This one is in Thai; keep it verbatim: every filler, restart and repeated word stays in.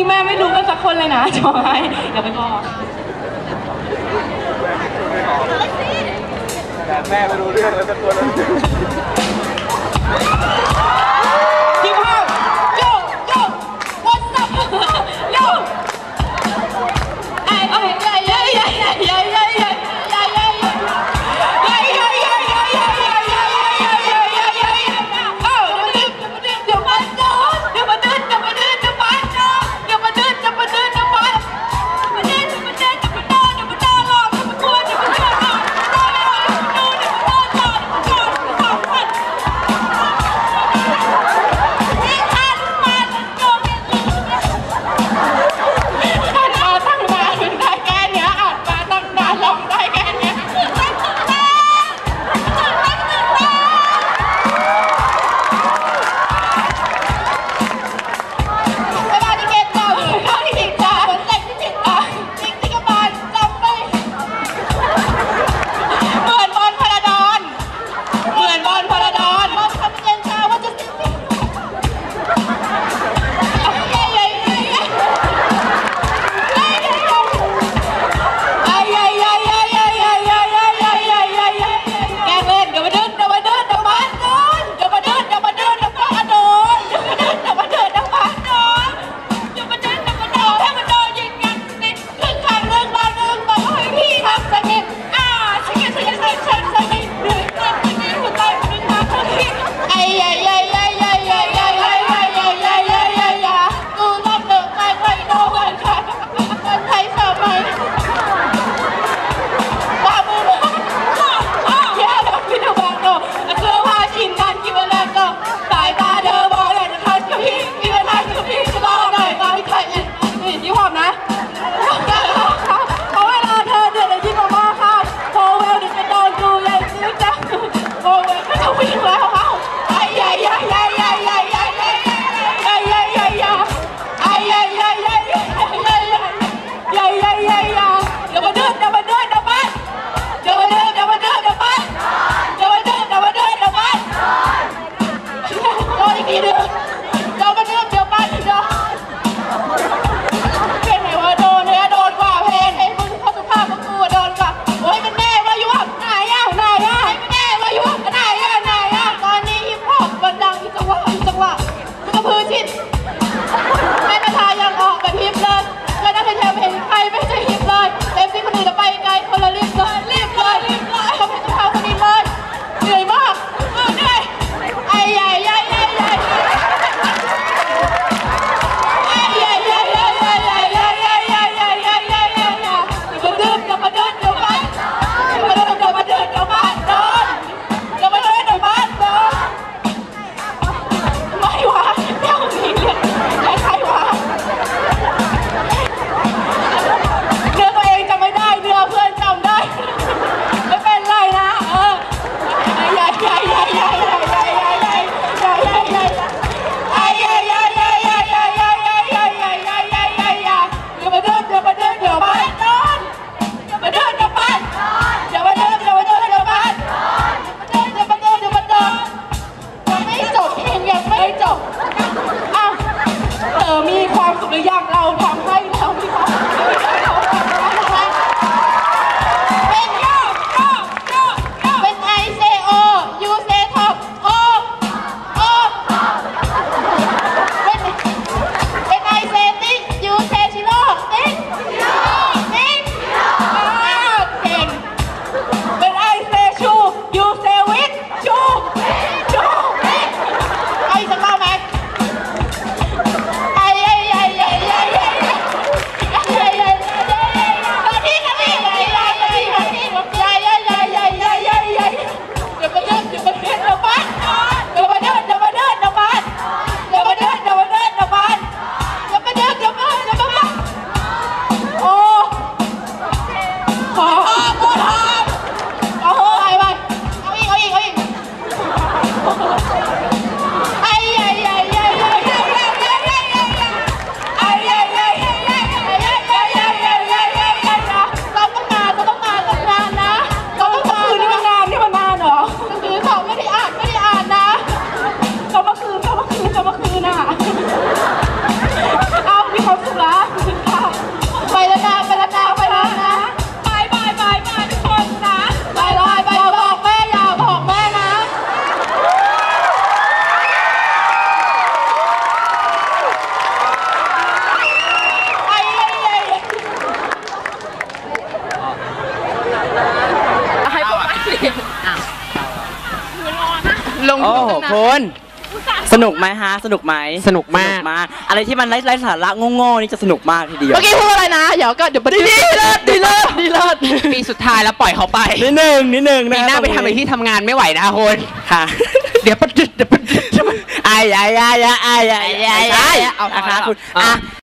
นี่แม่ไม่รู้กันสักคนเลยนะจอให้เดี๋ยวไปบอกแต่แม่ไม่รู้เรื่องแล้วสักคนเลยกินข้าวโยกโยกวันสับโยกไอ้ไอ้ใหญ่ใหญ่ใหญ่ใหญ่ใหญ่ใหญ่ใหญ่ใหญ่ใหญ่ใหญ่ใหญ่ใหญ่ใหญ่ใหญ่ใหญ่ใหญ่ใหญ่ใหญ่ใหญ่ใหญ่เอ้าเดี๋ยวมาเดินเดี๋ยวมาเดินเดี๋ยวมาเดินเดี๋ยวมาเดินเดี๋ยวมาเดินเดี๋ยวมาเดินเดี๋ยวมาเดิน โอ้โหคุณสนุกไหมฮะสนุกไหมสนุกมากมากอะไรที่มันไร้ไร้สาระโง่ๆนี่จะสนุกมากทีเดียวเมื่อกี้พูดอะไรนะเดี๋ยวก็เดี๋ยวไปดีเลิศดีเลิศดีเลิศปีสุดท้ายแล้วปล่อยเขาไปนิดหนึ่งนิดหนึ่งนะหน้าไปทำอะไรที่ทำงานไม่ไหวนะคุณค่ะเดี๋ยวปัดเดี๋ยวปัดไอ้ไอ้ไอ้ไอ้ไอ้ไอ้ไอ้เอาค่ะคุณอ่ะ